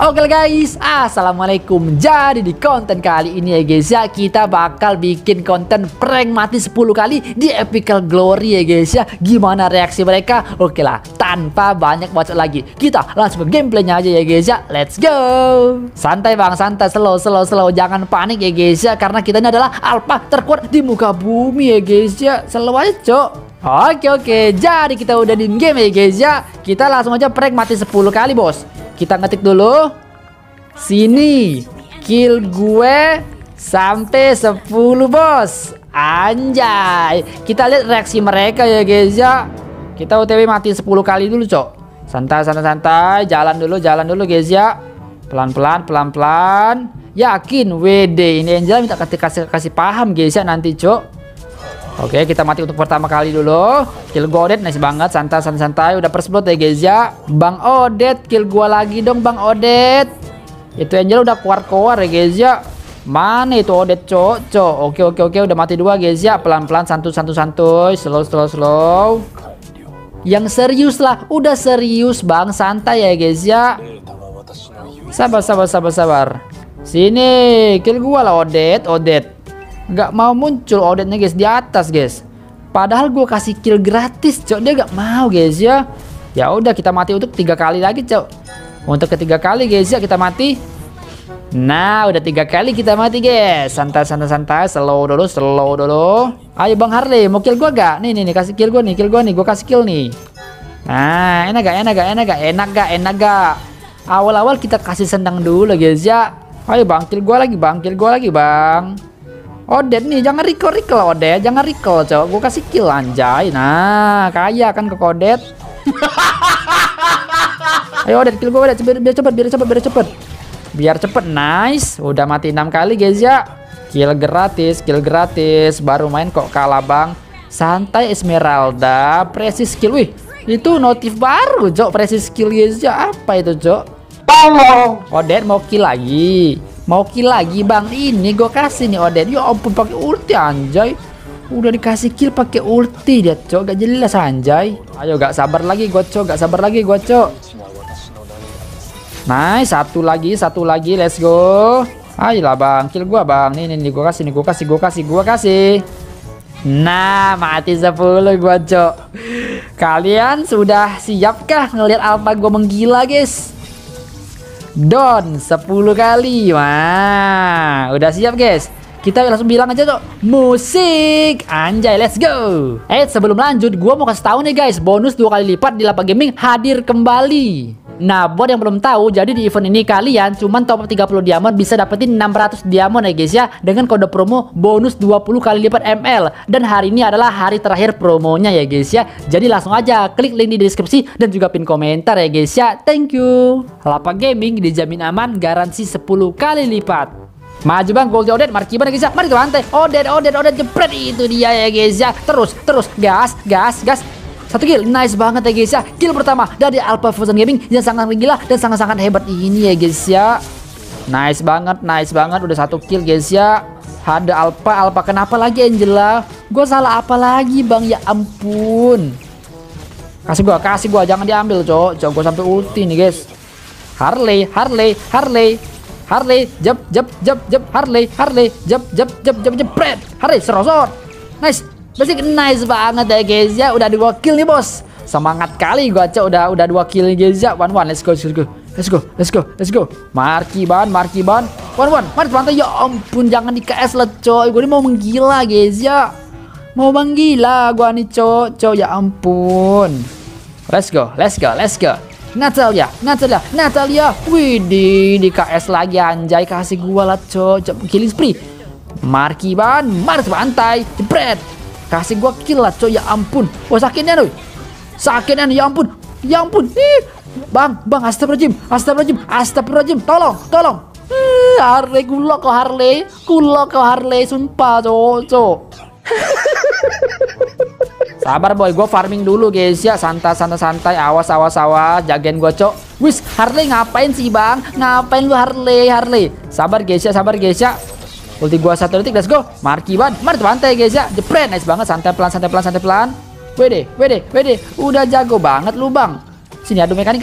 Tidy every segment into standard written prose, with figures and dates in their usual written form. Oke guys, assalamualaikum. Jadi di konten kali ini ya guys ya, kita bakal bikin konten prank mati 10 kali di Epical Glory ya guys ya. Gimana reaksi mereka? Oke lah, tanpa banyak bacot lagi, kita langsung ke gameplaynya aja ya guys ya. Let's go. Santai bang, santai, slow, jangan panik ya guys ya, karena kita ini adalah alpha terkuat di muka bumi ya guys ya. Slow aja cok. Oke, jadi kita udah di game ya guys ya. Kita langsung aja prank mati 10 kali bos. Kita ngetik dulu sini, kill gue sampai 10 bos. Anjay, kita lihat reaksi mereka ya guys ya. Kita OTW mati 10 kali dulu cok. Santai, jalan dulu guys ya. Pelan-pelan. Yakin WD ini Angela minta kasih paham guys ya nanti cok. Oke, kita mati untuk pertama kali dulu. Kill gua Odette, nice banget. Santai. Udah first blood ya guys ya. Bang Odette, kill gua lagi dong Bang Odette. Itu Angel udah keluar ya guys ya. Mana itu Odette cok. Oke, udah mati dua guys ya. Pelan-pelan, santuy. Slow. Yang serius lah. Udah serius bang, santai ya guys ya. Sabar. Sini, kill gua lah Odette. Gak mau muncul Odette-nya guys di atas guys. Padahal gue kasih kill gratis cok, dia gak mau guys ya. Ya udah kita mati untuk 3 kali lagi cok. Untuk ketiga kali guys ya kita mati. Nah udah 3 kali kita mati guys. Santai. Slow dulu. Ayo Bang Harley, mau kill gue gak? Nih kasih kill gue nih. Gue kasih kill nih. Nah enak gak? Awal-awal kita kasih sendang dulu guys ya. Ayo bang, kill gue lagi bang. Odette nih, jangan recall lah Odette, jangan recall cowok. Gue kasih kill anjay. Nah, kaya kan ke Odette. Ayo Odette, kill gue Odette, biar cepet. Biar cepet, nice. Udah mati 6 kali guys ya. Kill gratis. Baru main kok kalah bang. Santai Esmeralda, presisi kill. Wih, itu notif baru cowok, presisi kill guys ya. Apa itu cowok? Odette mau kill lagi. Bang, ini gue kasih nih Odette. Ya ampun pakai ulti anjay. Udah dikasih kill pakai ulti dia cok. Gak jelas anjay. Ayo gak sabar lagi gue cok. Nice, satu lagi. Let's go. Ayolah bang, kill gue bang. Nih gue kasih. Nah mati 10 gue cok. Kalian sudah siapkah ngelihat alpha gue menggila guys? Down 10 kali. Wah, udah siap guys. Kita langsung bilang aja tuh musik. Anjay, let's go. Sebelum lanjut, gua mau kasih tahu nih guys, bonus 2 kali lipat di Lapakgaming hadir kembali. Nah, buat yang belum tahu, jadi di event ini kalian cuman top up 30 diamond bisa dapetin 600 diamond ya guys ya, dengan kode promo bonus 20 kali lipat ML. Dan hari ini adalah hari terakhir promonya ya guys ya. Jadi langsung aja klik link di deskripsi dan juga pin komentar ya guys ya. Thank you. Lapakgaming dijamin aman, garansi 10 kali lipat. Maju bang, gold Odette, markiban ya guys ya. Mari kita lantai. Odette jepret, itu dia ya guys ya. Terus gas. 1 kill, nice banget ya guys ya. Kill pertama dari Alpha Fusion Gaming yang sangat gila dan sangat-sangat hebat ini ya guys ya. Nice banget. Udah 1 kill guys ya. Ada Alpha kenapa lagi Angela? Gue salah apa lagi bang? Ya ampun. Kasih gua, jangan diambil cok. Gue sampai ulti nih guys. Harley, jep. Harley, jep. Jepret. Harley, serosot. Nice. Basic nice banget ya guys ya. Udah 2 kill nih bos. Semangat kali gua cok, udah 2 kill guys ya. One. Let's go. Markiban. One. Mari bantai. Ya ampun, jangan di KS lah cok. Gua ini mau menggila guys ya. Mau menggila gua nih cok. Ya ampun. Let's go. Natalia. Wih, di KS lagi anjay. Kasih gua lah cok. Killing spree. Markiban, mars bantai. Jepret. Kasih gua kill lah coy, ya ampun. Wah sakitnya ya ampun. Ih. Bang, astagfirullahaladzim. Tolong. Harley, gulok kok Harley, sumpah cowok. Sabar boy, gua farming dulu guys ya. Santai. Awas. Jagain gua cok. Wis, Harley ngapain sih bang? Ngapain lu Harley? Sabar guys ya. Ulti gua 1 detik, let's go. Markiban, mari bantai guys ya. Jepret, nice banget. Santai pelan. WD. Udah jago banget lu, Bang. Sini adu mekanik.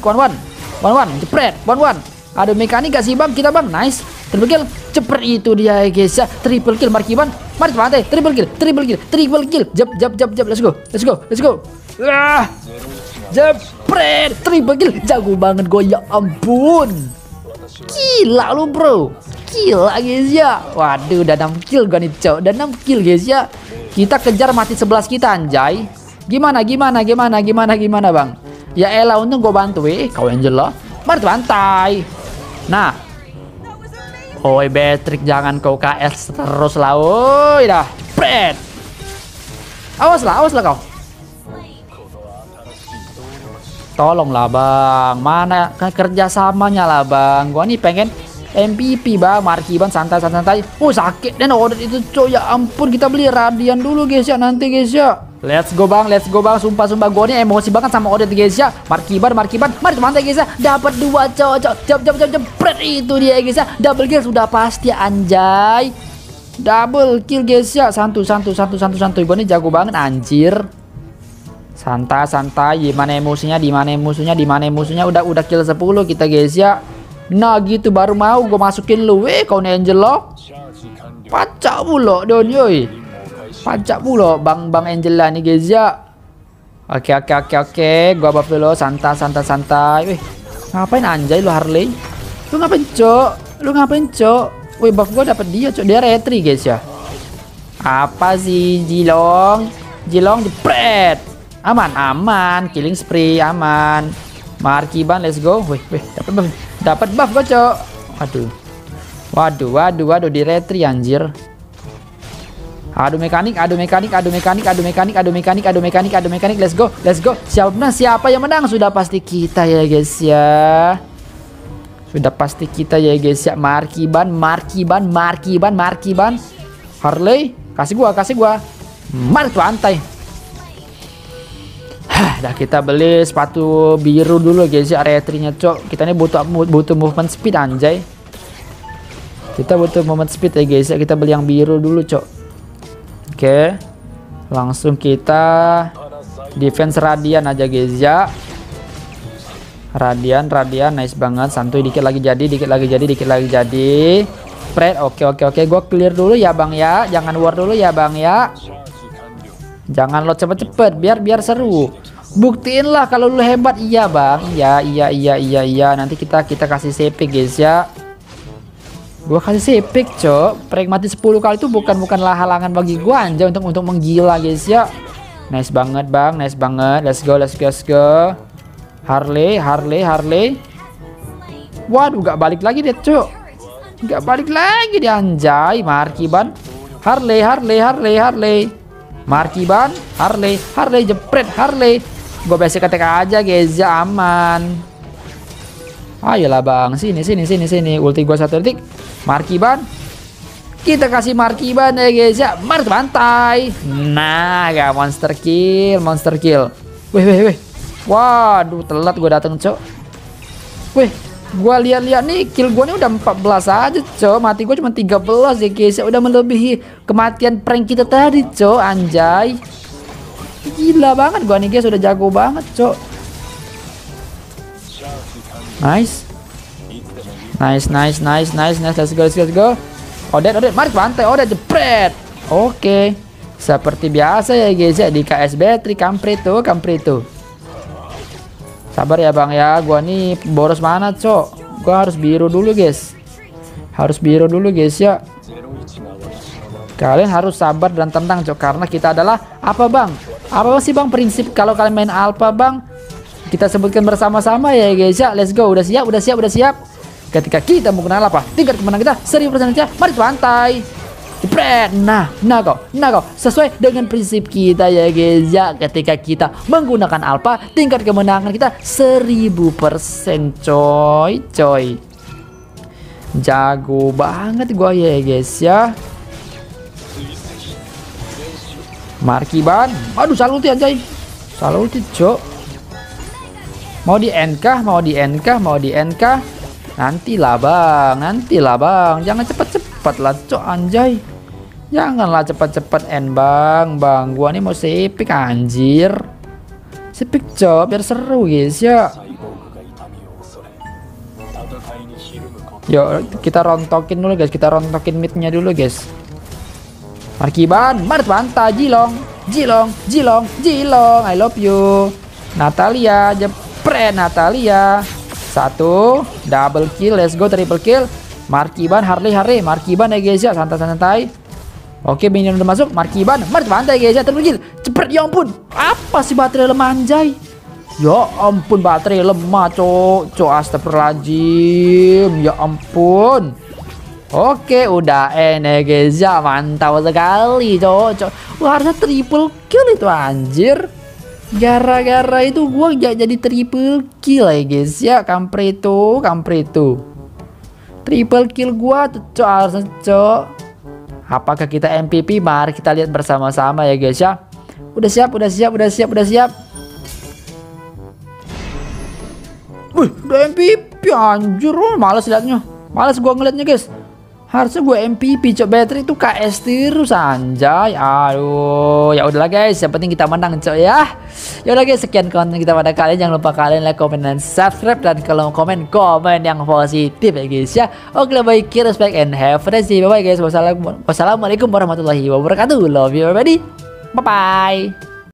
One. One-one, jepret, one-one. Ada mekanik gak sih bang, kita bang, nice. Triple kill, jepret itu dia guys ya. Triple kill, markiban, mari pantai, triple kill, triple kill, triple kill. Jep, jep, jep, jep, let's go, let's go, let's go. Ah, jepret, triple kill, jago banget gue, ya ampun. Gila lu bro, gila guys ya. Waduh, udah 6 kill gue nih cow, udah 6 kill guys ya. Kita kejar mati 11 kita anjay. Gimana, gimana, gimana, gimana, gimana bang. Ya elah, untung gue bantu, kau yang jelas. Mari bantai. Nah, oi Patrick, jangan kau KS terus lah. Oi dah, jepret. Awas lah kau. Tolong lah bang, mana kerjasamanya lah bang. Gua nih pengen MVP bang, markiban santai-santai. Oh sakit dan Odette itu coy, ya ampun. Kita beli radian dulu guys ya, nanti guys ya. Let's go bang, let's go bang. Sumpah-sumpah gue nih emosi banget sama Odette guys ya. Markiban, mari teman-teman guys ya. Dapat 2 cocok, jep, jepret itu dia guys ya. Double kill sudah pasti anjay. Double kill guys ya. Santu. Gue nih jago banget anjir. Santai-santai, di mana musuhnya. Udah kill 10 kita guys ya. Nah gitu baru mau gue masukin lu. Kau nih Angel lo. Pacak pula don yoi. Pajak pula bang Angela nih guys ya. Oke. Gua buff dulu, santai. Wih, ngapain anjay lu Harley? Lu ngapain, Cok? Wih, buff gua dapat dia, Cok. Dia retry guys ya. Apa sih Jilong jepret. Aman. Killing spree aman. Markiban let's go. Wih, dapat buff gua, Cok. Waduh, di retry anjir. Aduh mekanik, let's go. Siapa yang menang? Sudah pasti kita ya guys ya. Markiban. Harley, kasih gua. Mari tuh antai. Dah kita beli sepatu biru dulu guys ya, retrinya cok. Kita ini butuh movement speed anjay. Ya guys ya, kita beli yang biru dulu cok. Oke, langsung kita defense radian aja guys ya. Radian nice banget. Santuy, dikit lagi jadi. Spread. Oke. Gua clear dulu ya bang ya. Jangan war dulu ya bang ya. Jangan lo cepet-cepet, biar seru. Buktiinlah kalau lu hebat. Iya bang. Iya. Nanti kita kasih CP guys ya. Gua kasih epic, cok. Pragmatis 10 kali itu bukanlah halangan bagi gua anjay untuk menggila, guys ya. Nice banget, Bang. Let's go. Harley. Waduh, gak balik lagi dia, cok. Anjay. Markiban. Harley. Markiban. Harley jepret, Harley. Gua basic attack aja, guys ya. Aman. Ayolah bang, sini. Ulti gua 1 detik. Markiban. Kita kasih markiban ya guys ya. Mari bantai. Nah, gak monster kill. Wih. Waduh, telat gua datang, cok. Wih, gua lihat-lihat nih kill gua nih udah 14 aja, cok. Mati gua cuma 13 ya guys ya. Udah melebihi kematian prank kita tadi, cok. Anjay. Gila banget gua nih guys, udah jago banget, cok. Nice. Let's go. Odette, mari bantai. Odette jepret. Oke. Seperti biasa ya guys ya di KSB tri kampret tuh. Sabar ya bang ya. Gua nih boros mana, cok? Gua harus biru dulu, guys. Ya. Kalian harus sabar dan tenang, cok, karena kita adalah apa, bang? Apa sih, bang, prinsip kalau kalian main alpha, bang? Kita sebutkan bersama-sama ya guys ya. Let's go. Udah siap. Ketika kita menggunakan apa? Tingkat kemenangan kita 1000% aja. Mari pantai. Jepret. Nah kau. Sesuai dengan prinsip kita ya guys ya. Ketika kita menggunakan alpha, tingkat kemenangan kita 1000% coy. Jago banget gua ya guys ya. Markiban. Aduh, saluti anjay. Saluti, cok. Mau di NK. Nantilah bang. Jangan cepet-cepet lah, cok, anjay. Janganlah cepet-cepet end bang. Gua nih mau sepik anjir. Sepik, cok, biar seru guys ya. Yo, kita rontokin dulu guys, kita rontokin midnya dulu guys. Markiban, Martwanta, Jilong, Jilong, Jilong, Jilong, I love you. Natalia, jepret Natalia. Satu, double kill, let's go, triple kill. Markiban, Harley, Harley, Markiban ya guys ya, santai-santai. Oke, minion udah masuk, Markiban, Martwanta ya guys ya, triple kill. Cepet, ya ampun, apa sih baterai lemah anjay? Ya ampun, baterai lemah cok, cok, astagfirullahaladzim, ya ampun. Oke, udah enak guys ya, mantap sekali cocok. Wah, harusnya triple kill itu anjir. Gara-gara itu gua gak jadi triple kill ya guys ya, kampret itu, kampret itu. Triple kill gua cocok, harusnya cocok. Apakah kita MVP? Mari kita lihat bersama-sama ya guys ya. Udah siap, udah siap, udah siap, udah siap. Wih, udah MVP anjir, males liatnya. Males gua ngeliatnya guys. Harusnya gue MVP, cok, baterai itu KS terus anjay. Aduh, ya udahlah guys, yang penting kita menang cok ya. Ya udah guys, sekian konten kita pada kalian. Jangan lupa kalian like, komen, dan subscribe. Dan kalau komen yang positif ya guys ya. Oke lah, baik, respect and have a nice day. Bye bye guys. Wassalamualaikum warahmatullahi wabarakatuh. Love you everybody. Bye bye.